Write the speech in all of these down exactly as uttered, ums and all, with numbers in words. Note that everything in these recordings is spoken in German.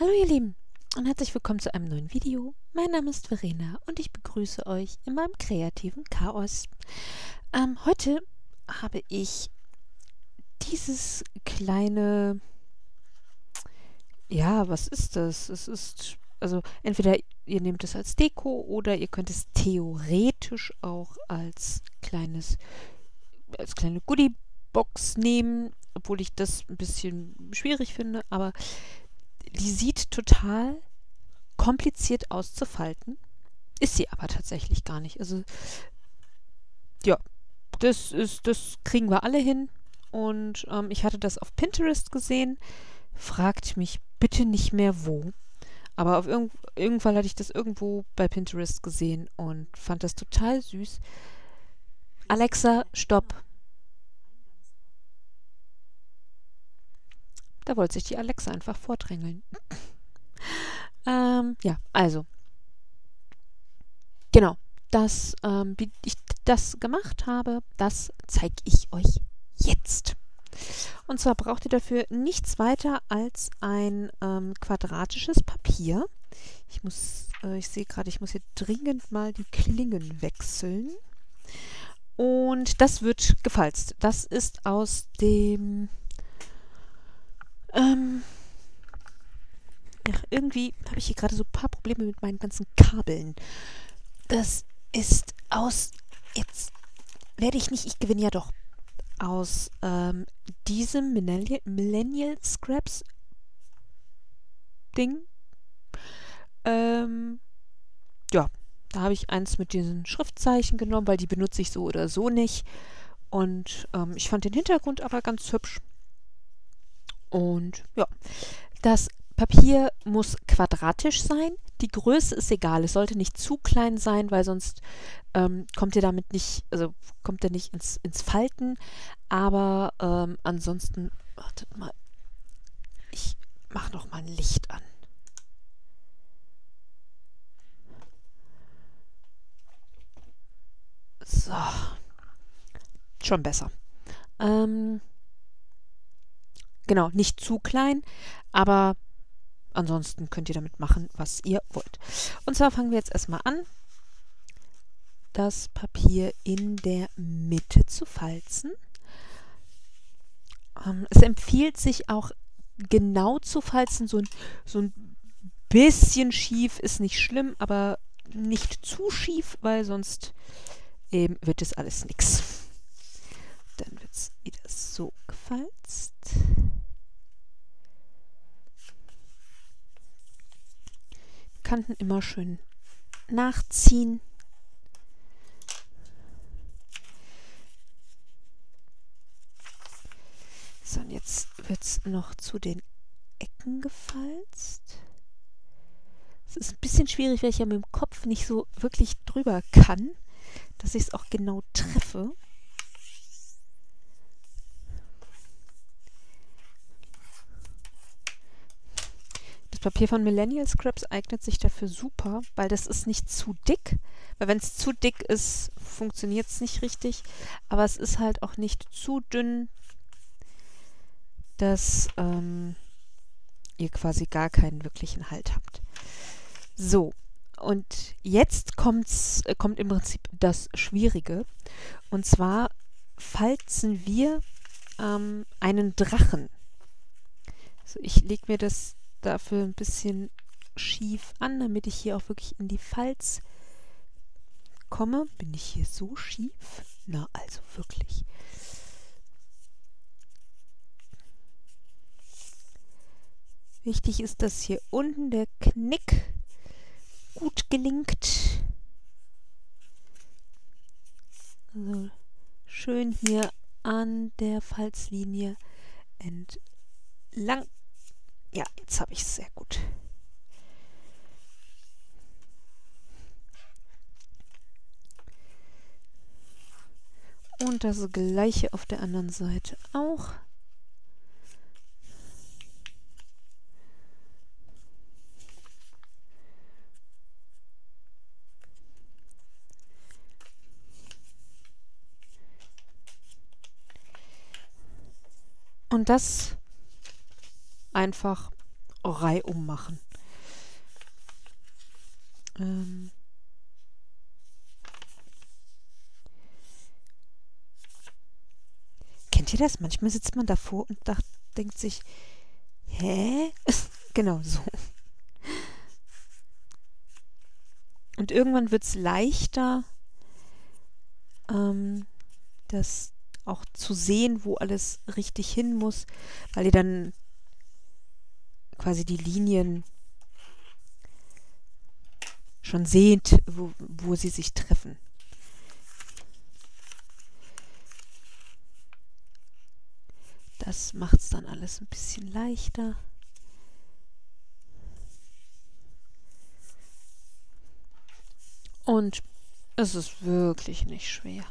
Hallo ihr Lieben und herzlich willkommen zu einem neuen Video. Mein Name ist Verena und ich begrüße euch in meinem kreativen Chaos. Ähm, heute habe ich dieses kleine... Ja, was ist das? Es ist... Also entweder ihr nehmt es als Deko oder ihr könnt es theoretisch auch als kleines, als kleine Goodie-Box nehmen, obwohl ich das ein bisschen schwierig finde, aber die sieht total kompliziert aus zu falten, ist sie aber tatsächlich gar nicht. Also ja, das ist, das kriegen wir alle hin und ähm, ich hatte das auf Pinterest gesehen, fragt mich bitte nicht mehr wo. Aber auf irg irgendwann hatte ich das irgendwo bei Pinterest gesehen und fand das total süß. Alexa, stopp. Da wollte sich die Alexa einfach vordrängeln. ähm, ja, also. Genau, das, ähm, wie ich das gemacht habe, das zeige ich euch jetzt. Und zwar braucht ihr dafür nichts weiter als ein ähm, quadratisches Papier. Ich muss, äh, ich sehe gerade, ich muss hier dringend mal die Klingen wechseln. Und das wird gefalzt. Das ist aus dem... Ähm, ja, irgendwie habe ich hier gerade so ein paar Probleme mit meinen ganzen Kabeln. Das ist aus... Jetzt werde ich nicht, ich gewinne ja doch. Aus ähm, diesem Millennial, Millennial Scraps Ding. Ähm, ja, da habe ich eins mit diesen Schriftzeichen genommen, weil die benutze ich so oder so nicht. Und ähm, ich fand den Hintergrund aber ganz hübsch. Und ja, das Papier muss quadratisch sein. Die Größe ist egal. Es sollte nicht zu klein sein, weil sonst ähm, kommt ihr damit nicht, also kommt ihr nicht ins, ins Falten. Aber ähm, ansonsten, wartet mal, ich mache noch mal ein Licht an. So, schon besser. Ähm, genau, nicht zu klein, aber ansonsten könnt ihr damit machen, was ihr wollt. Und zwar fangen wir jetzt erstmal an, das Papier in der Mitte zu falzen. Ähm, es empfiehlt sich auch genau zu falzen, so ein, so ein bisschen schief ist nicht schlimm, aber nicht zu schief, weil sonst ähm, wird das alles nichts. Dann wird es wieder so gefalzt. Kanten immer schön nachziehen. So, und jetzt wird es noch zu den Ecken gefalzt. Es ist ein bisschen schwierig, weil ich ja mit dem Kopf nicht so wirklich drüber kann, dass ich es auch genau treffe. Das Papier von Millennial Scraps eignet sich dafür super, weil das ist nicht zu dick, weil wenn es zu dick ist, funktioniert es nicht richtig, aber es ist halt auch nicht zu dünn, dass ähm, ihr quasi gar keinen wirklichen Halt habt. So, und jetzt kommt's, äh, kommt im Prinzip das Schwierige, und zwar falzen wir ähm, einen Drachen. Also ich lege mir das dafür ein bisschen schief an, damit ich hier auch wirklich in die Falz komme. Bin ich hier so schief? Na, also wirklich. Wichtig ist, dass hier unten der Knick gut gelingt. Also schön hier an der Falzlinie entlang. Ja, jetzt habe ich es sehr gut. Und das gleiche auf der anderen Seite auch. und das einfach reihum machen. Ähm Kennt ihr das? Manchmal sitzt man davor und dacht, denkt sich, hä? Genau so. Und irgendwann wird es leichter, ähm, das auch zu sehen, wo alles richtig hin muss, weil ihr dann quasi die Linien schon seht, wo, wo sie sich treffen. Das macht es dann alles ein bisschen leichter. Und es ist wirklich nicht schwer.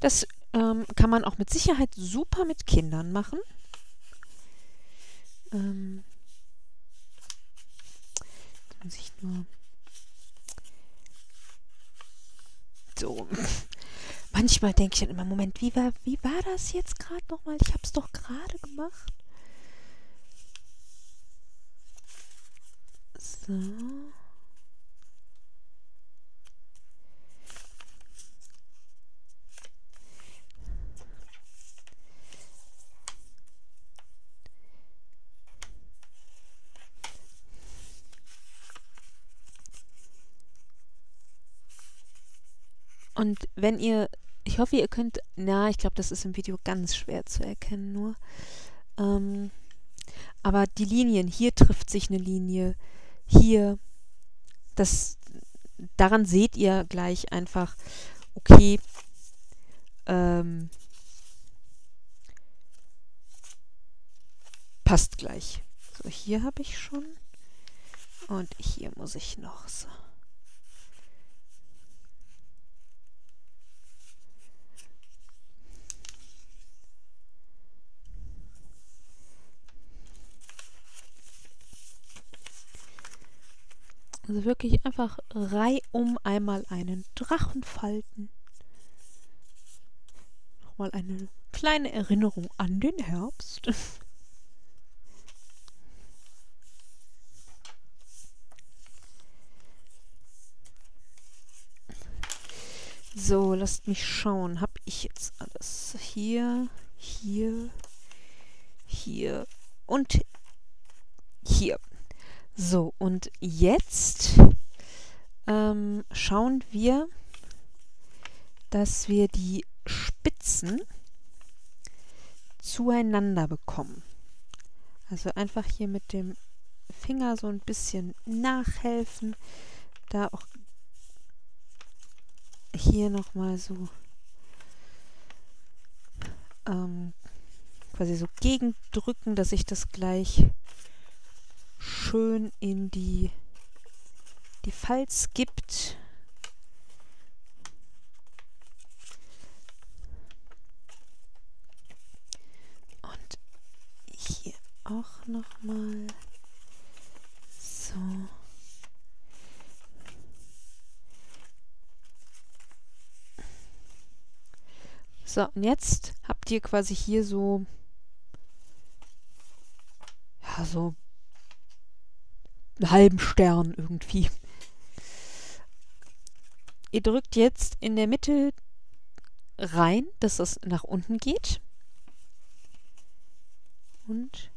Das ähm, kann man auch mit Sicherheit super mit Kindern machen. Ähm, muss ich nur so. Manchmal denke ich dann immer, Moment, wie war, wie war das jetzt gerade nochmal? Ich habe es doch gerade gemacht. So. Und wenn ihr, ich hoffe, ihr könnt, na, ich glaube, das ist im Video ganz schwer zu erkennen nur, ähm, aber die Linien, hier trifft sich eine Linie, hier, das, daran seht ihr gleich einfach, okay, ähm, passt gleich. So, hier habe ich schon und hier muss ich noch so. Also wirklich einfach reihum einmal einen Drachen falten. Nochmal eine kleine Erinnerung an den Herbst. So, lasst mich schauen. Habe ich jetzt alles? Hier, hier, hier und hier. So, und jetzt ähm, schauen wir, dass wir die Spitzen zueinander bekommen. Also einfach hier mit dem Finger so ein bisschen nachhelfen. Da auch hier nochmal so ähm, quasi so gegendrücken, dass ich das gleich schön in die, die Falz gibt. Und hier auch nochmal. So. So, und jetzt habt ihr quasi hier so, ja, so einen halben Stern irgendwie. Ihr drückt jetzt in der Mitte rein, dass das nach unten geht. Und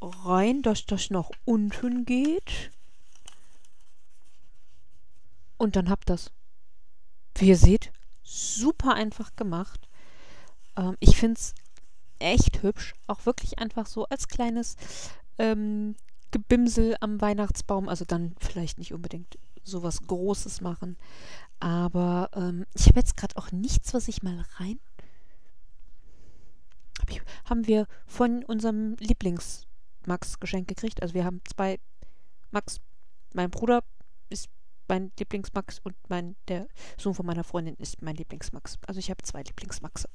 rein, dass das nach unten geht. Und dann habt ihr das. Wie ihr seht, super einfach gemacht. Ähm, ich finde es echt hübsch, auch wirklich einfach so als kleines ähm, Gebimsel am Weihnachtsbaum, also dann vielleicht nicht unbedingt sowas Großes machen, aber ähm, ich habe jetzt gerade auch nichts, was ich mal rein hab ich, haben wir von unserem Lieblings-Max Geschenk gekriegt, also wir haben zwei Max, mein Bruder ist mein Lieblings-Max und mein, der Sohn von meiner Freundin ist mein Lieblings-Max, also ich habe zwei Lieblings-Maxe.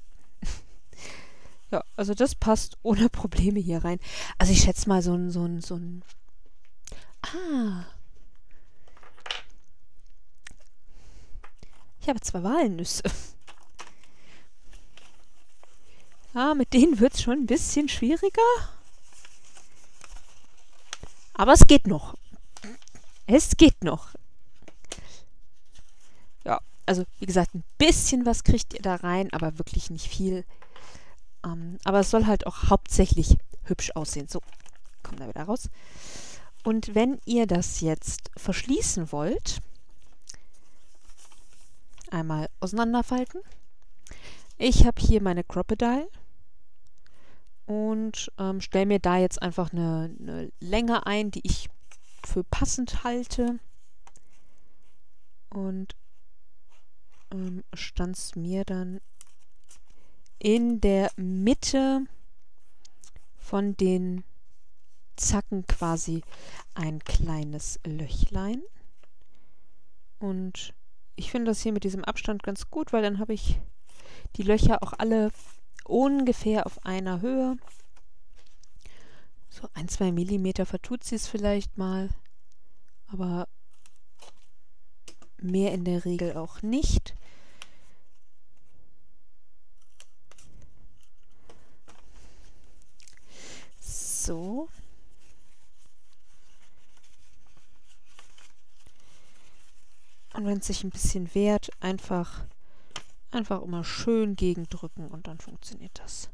Ja, also das passt ohne Probleme hier rein. Also ich schätze mal so ein, so ein, so ein... Ah! Ich habe zwei Walnüsse. Ah, mit denen wird es schon ein bisschen schwieriger. Aber es geht noch. Es geht noch. Ja, also wie gesagt, ein bisschen was kriegt ihr da rein, aber wirklich nicht viel. Ähm, aber es soll halt auch hauptsächlich hübsch aussehen. So, komm da wieder raus. Und wenn ihr das jetzt verschließen wollt, einmal auseinanderfalten. Ich habe hier meine Croppedile und ähm, stelle mir da jetzt einfach eine, eine Länge ein, die ich für passend halte. Und ähm, stanz mir dann in der Mitte von den Zacken quasi ein kleines Löchlein. Und ich finde das hier mit diesem Abstand ganz gut, weil dann habe ich die Löcher auch alle ungefähr auf einer Höhe. So ein, zwei Millimeter vertut sie es vielleicht mal, aber mehr in der Regel auch nicht. So. Und wenn es sich ein bisschen wehrt, einfach, einfach immer schön gegendrücken und dann funktioniert das.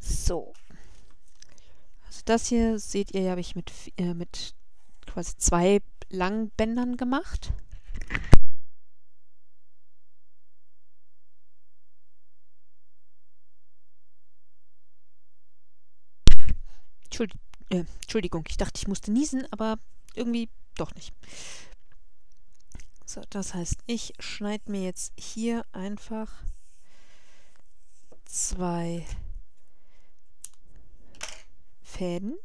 So. Also das hier, seht ihr, habe ich mit, äh, mit quasi zwei langen Bändern gemacht. Entschuld- äh, Entschuldigung, ich dachte, ich musste niesen, aber irgendwie doch nicht. So, das heißt, ich schneide mir jetzt hier einfach zwei Fäden.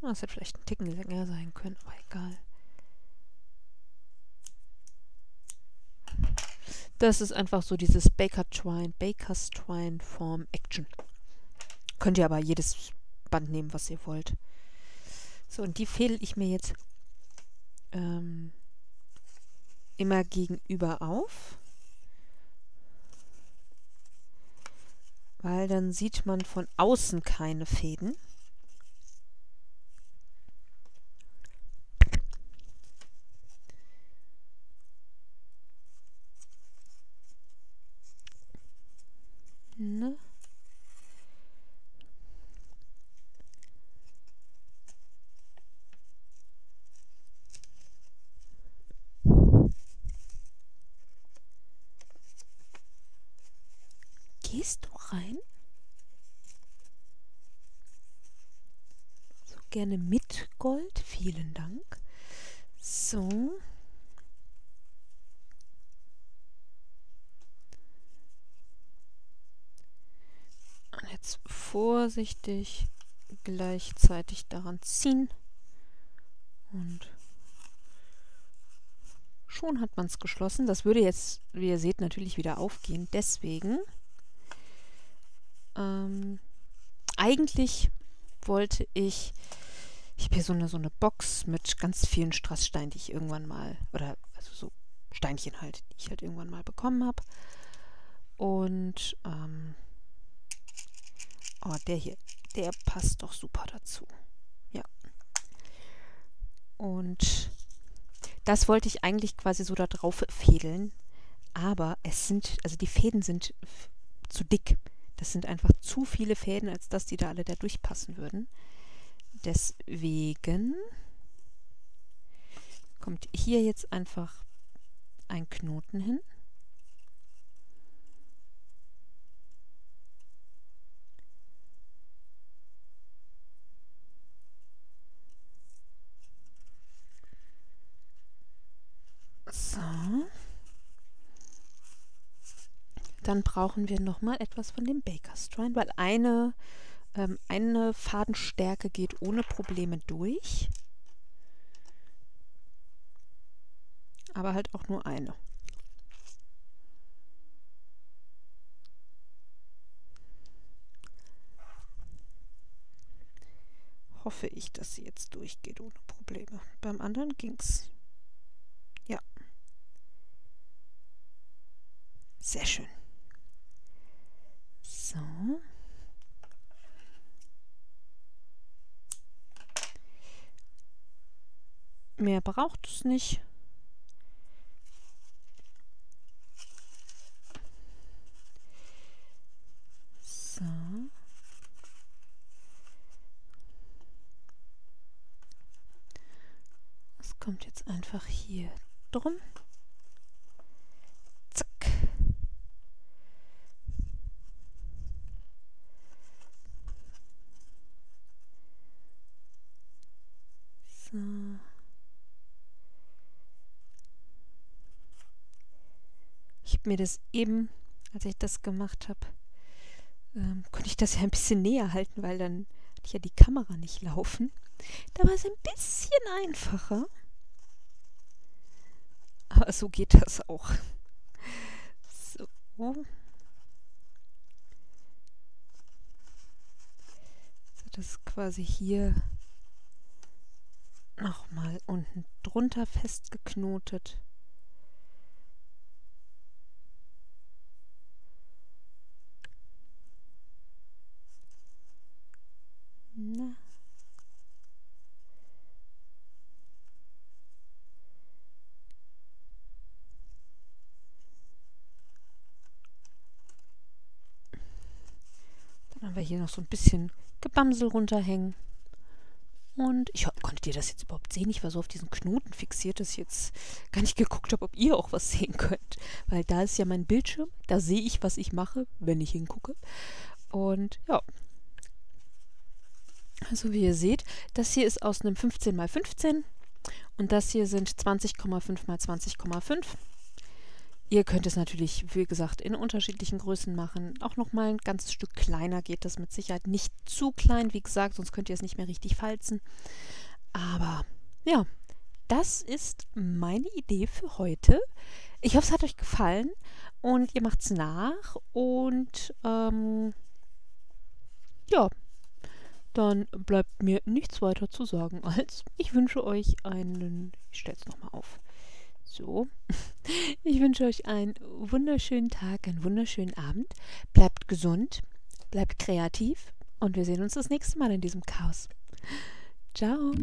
Das hätte vielleicht ein Ticken länger sein können, aber egal. Das ist einfach so dieses Baker Twine, Baker's Twine Form Action. Könnt ihr aber jedes Band nehmen, was ihr wollt. So, und die fädel ich mir jetzt immer gegenüber auf, weil dann sieht man von außen keine Fäden. Ne? Gehst du rein? So gerne mit Gold, vielen Dank. So. Und jetzt vorsichtig gleichzeitig daran ziehen. Und schon hat man es geschlossen. Das würde jetzt, wie ihr seht, natürlich wieder aufgehen. Deswegen... Ähm, eigentlich wollte ich, ich habe hier so eine, so eine Box mit ganz vielen Strasssteinen, die ich irgendwann mal, oder also so Steinchen halt, die ich halt irgendwann mal bekommen habe. Und, ähm, oh, der hier, der passt doch super dazu. Ja. Und das wollte ich eigentlich quasi so da drauf fädeln, aber es sind, also die Fäden sind zu dick. Das sind einfach zu viele Fäden, als dass die da alle da durchpassen würden. Deswegen kommt hier jetzt einfach ein Knoten hin. So. Dann brauchen wir nochmal etwas von dem Baker's Twine, weil eine, ähm, eine Fadenstärke geht ohne Probleme durch. Aber halt auch nur eine. Hoffe ich, dass sie jetzt durchgeht ohne Probleme. Beim anderen ging's. Ja. Sehr schön. So. Mehr braucht es nicht. So. Das kommt jetzt einfach hier drum. Mir das eben, als ich das gemacht habe, ähm, konnte ich das ja ein bisschen näher halten, weil dann hatte ich ja die Kamera nicht laufen. Da war es ein bisschen einfacher. Aber so geht das auch. So. So, das ist quasi hier nochmal unten drunter festgeknotet. Na. Dann haben wir hier noch so ein bisschen Gebamsel runterhängen. Und ich konnte ihr das jetzt überhaupt sehen. Ich war so auf diesen Knoten fixiert, dass ich jetzt gar nicht geguckt habe, ob ihr auch was sehen könnt. Weil da ist ja mein Bildschirm. Da sehe ich, was ich mache, wenn ich hingucke. Und ja. Also wie ihr seht, das hier ist aus einem fünfzehn mal fünfzehn und das hier sind zwanzig Komma fünf mal zwanzig Komma fünf. Ihr könnt es natürlich, wie gesagt, in unterschiedlichen Größen machen. Auch nochmal ein ganzes Stück kleiner geht das mit Sicherheit. Nicht zu klein, wie gesagt, sonst könnt ihr es nicht mehr richtig falzen. Aber ja, das ist meine Idee für heute. Ich hoffe, es hat euch gefallen und ihr macht es nach. Und ähm, ja. Dann bleibt mir nichts weiter zu sagen, als ich wünsche euch einen, ich stelle es nochmal auf, so, ich wünsche euch einen wunderschönen Tag, einen wunderschönen Abend, bleibt gesund, bleibt kreativ und wir sehen uns das nächste Mal in diesem Chaos. Ciao!